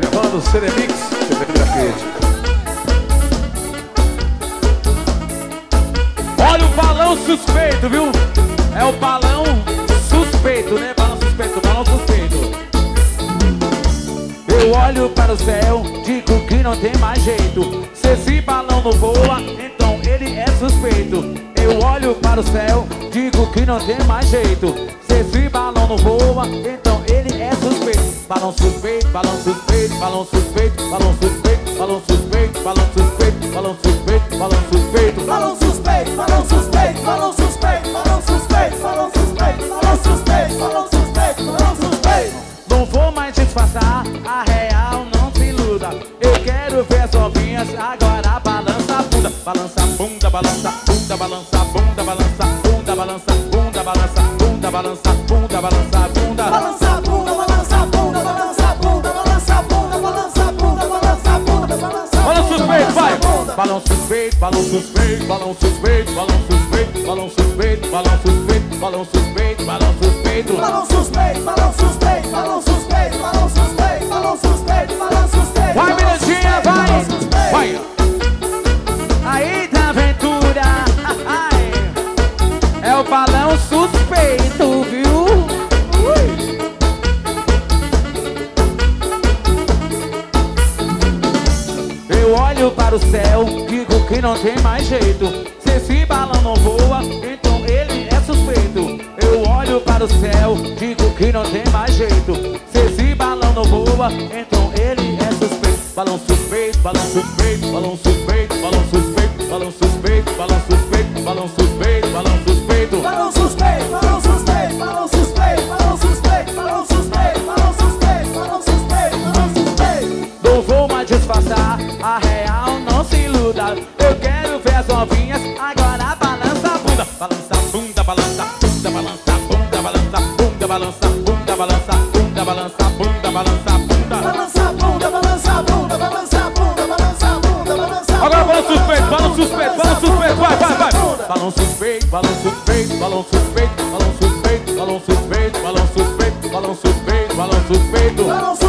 Gravando CD Mix, CD Grafite. Olha o balão suspeito, viu? É o balão suspeito, né? Balão suspeito, balão suspeito. Eu olho para o céu, digo que não tem mais jeito. Se esse balão não voa, então ele é suspeito. Eu olho para o céu, digo que não tem mais jeito. Se esse balão não voa, então ele é suspeito. Balão suspeito, balão suspeito, balão suspeito, balão suspeito, balão suspeito, balão suspeito, balão suspeito, balão suspeito, balão suspeito, balão suspeito, balão suspeito, balão suspeito, balão suspeito, balão suspeito, balão suspeito, balão suspeito. Não vou mais disfarçar, a real não se iluda. Eu quero ver as novinhas, agora balança a bunda. Balança a bunda, balança a bunda, balança a bunda, balança a bunda, balança a bunda, balança a bunda, balança a bunda, balança a bunda. Balança a bunda, balança a bunda, balança a bunda, balança a bunda, balança a bunda, balança a bunda, balança a bunda. Balão suspeito, vai! Balão suspeito, balão suspeito, balão suspeito, balão suspeito, balão suspeito, balão suspeito, balão suspeito, balão suspeito. Balão suspeito, balão suspeito, balão suspeito, balão suspeito, balão suspeito, balão suspeito. Vai, menininha, vai! Vai! Aí da aventura, é o balão suspeito, viu? Eu olho para o céu, digo que não tem mais jeito. Se esse balão não voa, então ele é suspeito. Eu olho para o céu, digo que não tem mais jeito. Se esse balão não voa, então ele é suspeito. Balão suspeito, balão suspeito, balão suspeito, balão suspeito, balão suspeito, balão suspeito, balão suspeito, balão suspeito. Balão suspeito, balão suspeito, balão suspeito, balão suspeito, balão suspeito, balão suspeito, balão suspeito, balão suspeito. Não vou mais disfarçar, a real não se iluda. Eu quero ver as novinhas, agora balança a bunda. Balança a bunda, balança a bunda, balança a bunda, balança a bunda, balança a bunda, balança a bunda, balança a bunda, balança a bunda. Balança a bunda, balança a bunda, balança a bunda, balança a bunda, balança a bunda. Agora balão suspeito, balão suspeito, balão suspeito, vai, vai, vai. Balão suspeito, balão suspeito, balão suspeito, balão suspeito, balão suspeito, balão suspeito, balão suspeito, balão suspeito.